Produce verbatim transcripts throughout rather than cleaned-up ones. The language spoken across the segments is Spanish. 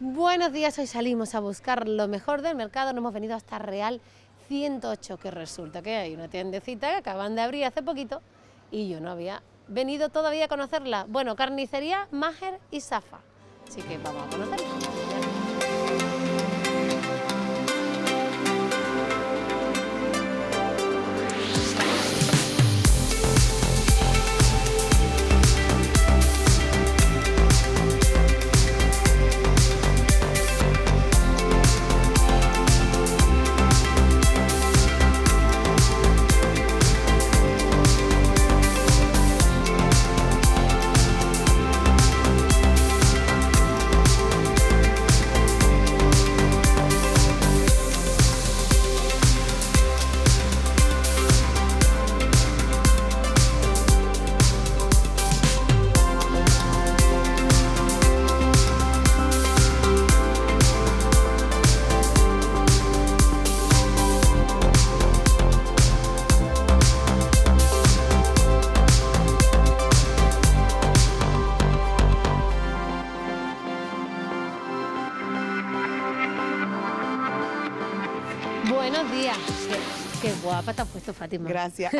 Buenos días, hoy salimos a buscar lo mejor del mercado, nos hemos venido hasta Real ciento ocho, que resulta que hay una tiendecita que acaban de abrir hace poquito y yo no había venido todavía a conocerla. Bueno, Carnicería Maher y Safa, así que vamos a conocerla. Buenos días. Qué, qué guapa te has puesto, Fátima. Gracias.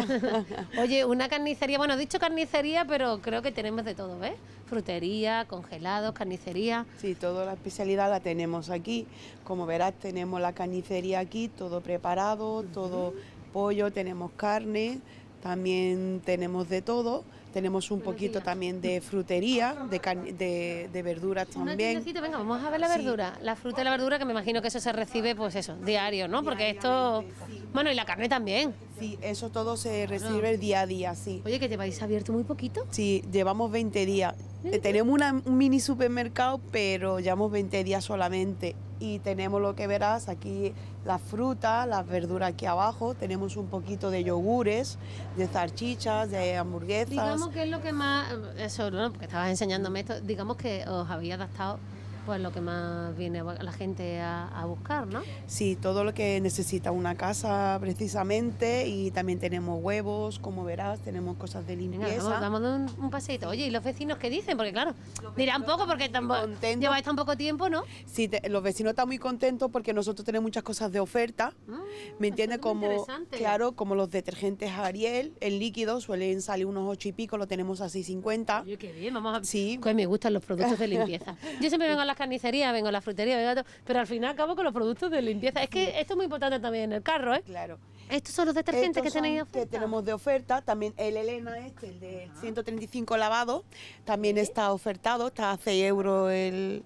Oye, una carnicería, bueno, he dicho carnicería, pero creo que tenemos de todo, ¿ves? Frutería, congelados, carnicería. Sí, toda la especialidad la tenemos aquí. Como verás, tenemos la carnicería aquí, todo preparado, uh-huh. todo pollo, tenemos carne, también tenemos de todo. Tenemos un Buenos poquito días. también de frutería, de, de, de verduras también. Venga, vamos a ver la verdura, sí. la fruta y la verdura, que me imagino que eso se recibe, pues eso, diario, ¿no? Porque esto... Sí. Bueno, y la carne también. Sí, eso todo se bueno. recibe día a día, sí. Oye, ¿que lleváis abierto muy poquito? Sí, llevamos veinte días. ¿Sí? Tenemos una, un mini supermercado, pero llevamos veinte días solamente. Y tenemos lo que verás aquí, las frutas, las verduras aquí abajo, tenemos un poquito de yogures, de salchichas, de hamburguesas. Digamos que es lo que más, eso, ¿no? Porque estabas enseñándome esto, digamos que os había adaptado pues lo que más viene la gente a, a buscar, ¿no? Sí, todo lo que necesita una casa precisamente, y también tenemos huevos, como verás, tenemos cosas de limpieza. Vamos a un, un paseito. Oye, ¿y los vecinos qué dicen? Porque claro, dirán poco porque tampoco lleváis tan poco tiempo, ¿no? Sí, te, los vecinos están muy contentos porque nosotros tenemos muchas cosas de oferta, ah, ¿me entiendes? Como, claro, como los detergentes Ariel, el líquido, suelen salir unos ocho y pico, lo tenemos a seis cincuenta. Oye, qué bien, vamos a... Sí. Pues me gustan los productos de limpieza. Yo siempre vengo a la carnicería, vengo a la frutería, vengo a todo, pero al final acabo con los productos de limpieza. Es que esto es muy importante también en el carro, ¿eh? Claro. Estos son los detergentes Estos que tenéis oferta. que tenemos de oferta, también el Elena este, el de ah. ciento treinta y cinco lavado, también ¿Sí? está ofertado, está a seis euros el...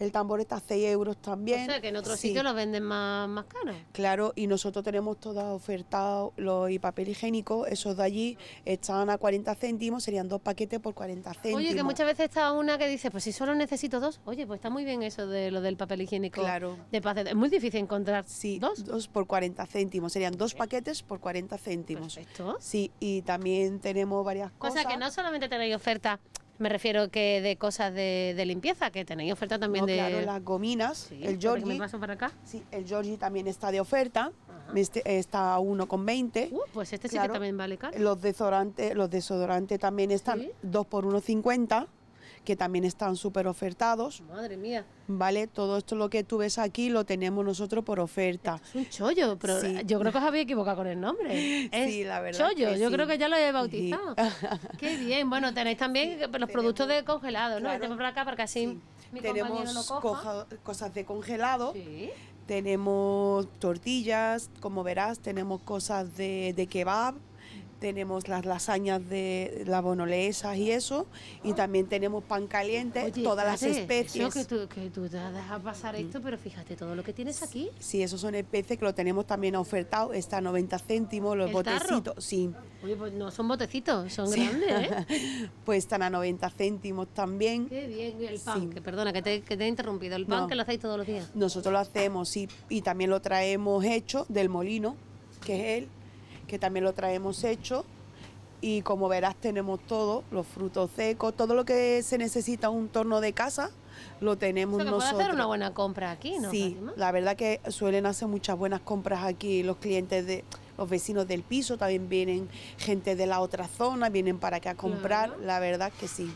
El tambor está a seis euros también. O sea, que en otros sí. sitios los venden más, más caros. Claro, y nosotros tenemos todas ofertados los y papel higiénico, esos de allí están a cuarenta céntimos, serían dos paquetes por cuarenta céntimos. Oye, que muchas veces está una que dice, pues si solo necesito dos, oye, pues está muy bien eso de lo del papel higiénico. Claro. De paquete. Es muy difícil encontrar sí, dos. dos por cuarenta céntimos, serían dos paquetes por cuarenta céntimos. Perfecto. Sí, y también tenemos varias cosas. O sea, que no solamente tenéis oferta... Me refiero que de cosas de, de limpieza, que tenéis oferta también no, de... Claro, las gominas, sí, el Georgie... ¿Me paso para acá? Sí, el Georgie también está de oferta, este, está a uno con veinte. Uh, pues este claro, sí que también vale caro. Los desodorantes, los desodorantes también están ¿Sí? dos por uno cincuenta, que también están súper ofertados. Madre mía. Vale, todo esto lo que tú ves aquí lo tenemos nosotros por oferta. Es un chollo, pero sí. yo creo que os habéis equivocado con el nombre. Es sí, la verdad. Chollo, que sí. yo creo que ya lo he bautizado. Sí. Qué bien, bueno, tenéis también sí, los tenemos, productos de congelado, ¿no? Claro. Tenemos por acá porque así sí. mi tenemos no coja. cosas de congelado. Sí. Tenemos tortillas, como verás, tenemos cosas de, de kebab. Tenemos las lasañas de las bonolesas y eso, y también tenemos pan caliente, Oye, todas las especies. Eso que tú, que tú te dejas pasar esto, pero fíjate todo lo que tienes aquí. Sí, esos son especies que lo tenemos también ofertado, está a noventa céntimos, los botecitos. Tarro? Sí. Oye, pues no son botecitos, son sí. grandes, ¿eh? Pues están a noventa céntimos también. Qué bien, y el pan, sí. que perdona, que te, que te he interrumpido, el pan no. que lo hacéis todos los días. Nosotros lo hacemos, sí, y también lo traemos hecho del molino, que es el... que también lo traemos hecho, y como verás tenemos todo, los frutos secos, todo lo que se necesita un torno de casa, lo tenemos o sea, nosotros. Puede hacer una buena compra aquí, ¿no? Sí, Fátima? La verdad que suelen hacer muchas buenas compras aquí los clientes de... Los vecinos del piso, también vienen gente de la otra zona, vienen para acá a comprar, claro. la verdad que sí.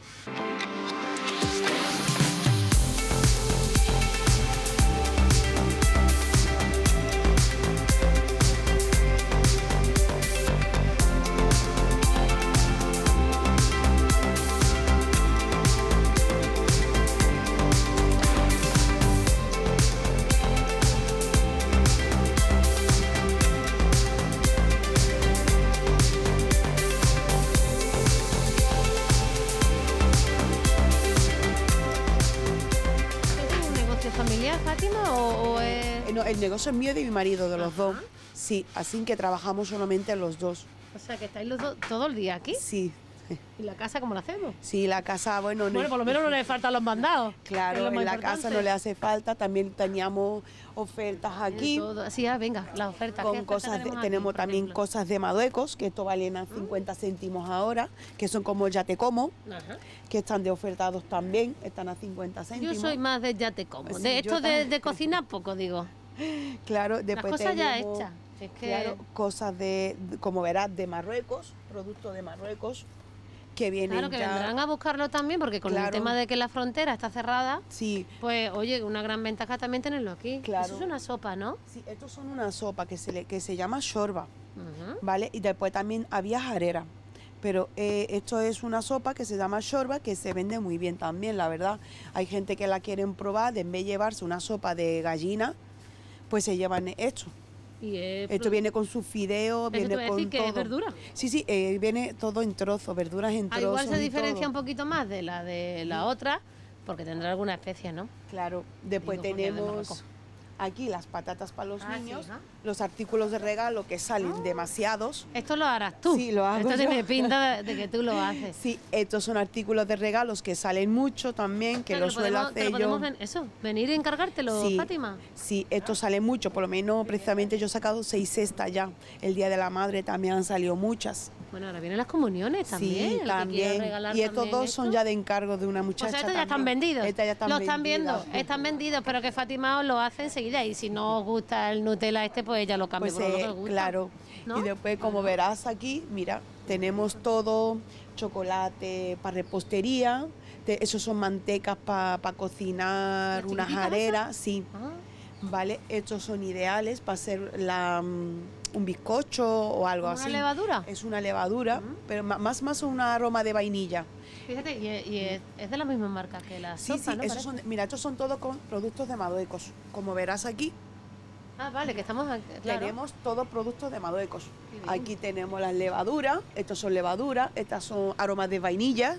familiar, Fátima, o, o es...? No, el negocio es mío y de mi marido, de los Ajá. dos. Sí, así que trabajamos solamente los dos. O sea, que estáis los dos todo el día aquí. Sí. ¿Y la casa cómo la hacemos? Sí, la casa, bueno... Bueno, no, por lo menos no le faltan los mandados. Claro, en la importante. casa no le hace falta. También teníamos ofertas aquí. Sí, ah, venga, las ofertas. Con cosas ofertas tenemos, de, tenemos aquí, también ejemplo. cosas de Maduecos, que esto valen a cincuenta céntimos ahora, que son como el Ya Te Como, Ajá. que están de ofertados también, están a cincuenta céntimos. Yo soy más de Ya Te Como. Sí, de esto de, de cocinar poco, digo. Claro, después las cosas ya hechas. Es que... Claro, cosas de, como verás, de Marruecos, productos de Marruecos. Que vienen claro, que ya... vendrán a buscarlo también, porque con claro. el tema de que la frontera está cerrada, sí. pues, oye, una gran ventaja también tenerlo aquí. Claro. Eso es una sopa, ¿no? Sí, estos son una sopa que se, le, que se llama shorba, uh-huh. ¿vale? Y después también había jarera, pero eh, esto es una sopa que se llama shorba, que se vende muy bien también, la verdad. Hay gente que la quieren probar, en vez de llevarse una sopa de gallina, pues se llevan esto. Y es... Esto viene con sus fideos, viene con todo. ¿Eso te voy a decir que es verdura? Sí, sí, eh, viene todo en trozos, verduras en trozos. Ah, igual se diferencia todo. un poquito más de la de la sí. otra, porque tendrá alguna especie, ¿no? Claro, después Digo, tenemos aquí las patatas para los ah, niños, sí, ¿no? los artículos de regalo que salen ah. demasiados. Esto lo harás tú. Sí, lo hago Esto yo. tiene pinta de que tú lo haces. Sí, estos son artículos de regalos que salen mucho también, que o sea, lo suelo hacer yo. Podemos ven eso, venir y encargártelo, sí, Fátima. Sí, esto sale mucho, por lo menos precisamente yo he sacado seis cestas ya. El Día de la Madre también han salido muchas. Bueno, ahora vienen las comuniones también. Sí, también. Y estos también dos esto. son ya de encargo de una muchacha. O sea, estos ya están vendidos. Esta ya están Los están vendidas. viendo, están vendidos, pero que Fátima os lo hace enseguida. Y si no os gusta el Nutella este, pues ella lo cambia pues por eh, lo que os gusta. Claro. ¿No? Y después, como verás aquí, mira, tenemos todo, chocolate para repostería, te, esos son mantecas para pa cocinar, una jarera, esa? sí. Ah. Vale, estos son ideales para hacer la... un bizcocho o algo así. ¿Es una levadura? Es una levadura, uh-huh. pero más más un aroma de vainilla. Fíjate, y, y es, es de la misma marca que la sí, sopa, sí, ¿no? Esos son, mira, estos son todos con productos de Maduecos, como verás aquí. Ah, vale, que estamos aquí, claro. Tenemos todos productos de Maduecos. Aquí tenemos las levaduras, estos son levaduras, estas son aromas de vainilla,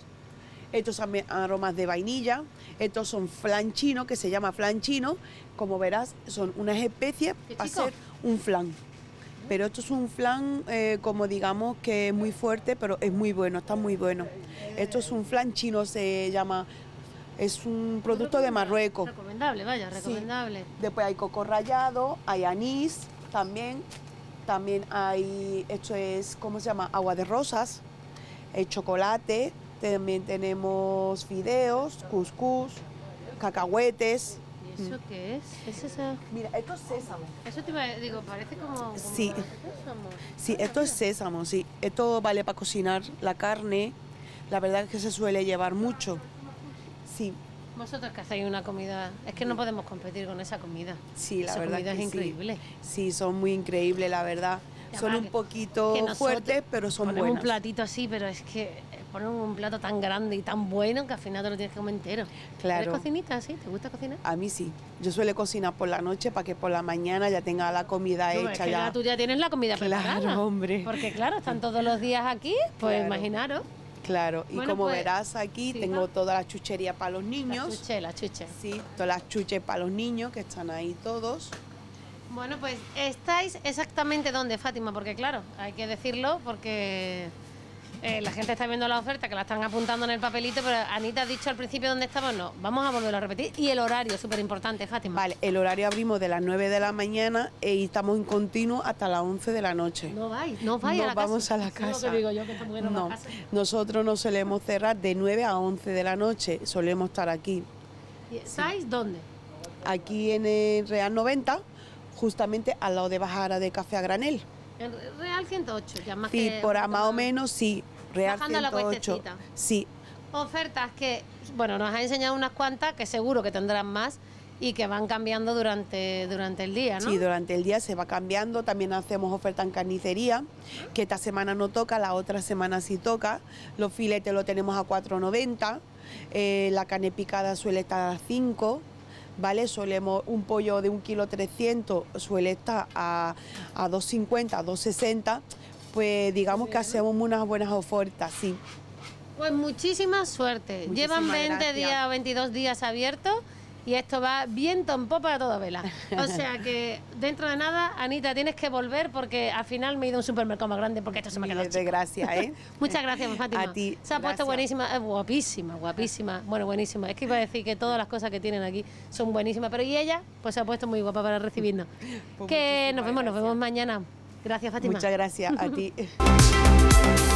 estos son aromas de vainilla, estos son flan chino, que se llama flan chino, como verás, son unas especies para hacer un flan. Pero esto es un flan, eh, como digamos, que es muy fuerte, pero es muy bueno, está muy bueno. Esto es un flan chino, se llama, es un producto de Marruecos. Recomendable, vaya, recomendable. Sí. Después hay coco rallado, hay anís también, también hay, esto es, ¿cómo se llama? Agua de rosas, el chocolate, también tenemos fideos, cuscús, cacahuetes. ¿Eso qué es? ¿Es esa? Mira, esto es sésamo. Eso te iba a, digo, parece como... como sí. Sésamo. Sí, esto es sésamo, sí. Esto vale para cocinar la carne. La verdad es que se suele llevar mucho. Sí. Vosotros que hacéis una comida... Es que no podemos competir con esa comida. Sí, la esa verdad comida que es increíble. Sí. sí, son muy increíbles, la verdad. Ya son un que, poquito que fuertes, pero son buenos. un platito así, pero es que... Poner un plato tan grande y tan bueno que al final te lo tienes que comer entero. Claro. ¿Eres cocinita, sí? ¿Te gusta cocinar? A mí sí. Yo suelo cocinar por la noche para que por la mañana ya tenga la comida no, hecha. Es que ya. Tú ya tienes la comida claro, preparada. Claro, hombre. Porque claro, están todos los días aquí, pues claro. imaginaros. Claro, y bueno, como pues, verás aquí sí, tengo todas las chucherías para los niños. Las chuches, las chuches. Sí, todas las chuches para los niños que están ahí todos. Bueno, pues estáis exactamente donde, Fátima, porque claro, hay que decirlo porque... Eh, la gente está viendo la oferta, que la están apuntando en el papelito, pero Anita ha dicho al principio dónde estamos, no, vamos a volverlo a repetir. Y el horario, súper importante, Fátima. Vale, el horario abrimos de las nueve de la mañana y estamos en continuo hasta las once de la noche. No vais, no vais a la casa. vamos a la casa. Es lo que digo yo, que estamos en la casa. Nosotros no solemos cerrar de nueve a once de la noche, solemos estar aquí. ¿Estáis dónde? Aquí en el Real noventa, justamente al lado de Bajara de Café a Granel. En Real ciento ocho, ya más Sí, que, por más o menos, sí. Real ciento ocho. La sí. Ofertas que, bueno, nos ha enseñado unas cuantas que seguro que tendrán más y que van cambiando durante, durante el día, ¿no? Sí, durante el día se va cambiando. También hacemos oferta en carnicería, que esta semana no toca, la otra semana sí toca. Los filetes lo tenemos a cuatro noventa, eh, la carne picada suele estar a cinco. Vale, solemos un pollo de un kilo trescientos suele estar a, a dos cincuenta, dos sesenta, pues digamos que hacemos unas buenas ofertas, sí. Pues muchísima suerte. Muchísimas Llevan veinte gracias. días o veintidós días abiertos y esto va viento en popa a toda vela. O sea que dentro de nada, Anita, tienes que volver porque al final me he ido a un supermercado más grande porque esto se me ha quedado chico. Gracias, ¿eh? Muchas gracias, Fátima. A ti. Se ha puesto buenísima, eh, guapísima, guapísima. Bueno, buenísima. Es que iba a decir que todas las cosas que tienen aquí son buenísimas, pero y ella, pues se ha puesto muy guapa para recibirnos. Pues que nos vemos, gracias. Nos vemos mañana. Gracias, Fátima. Muchas gracias a ti.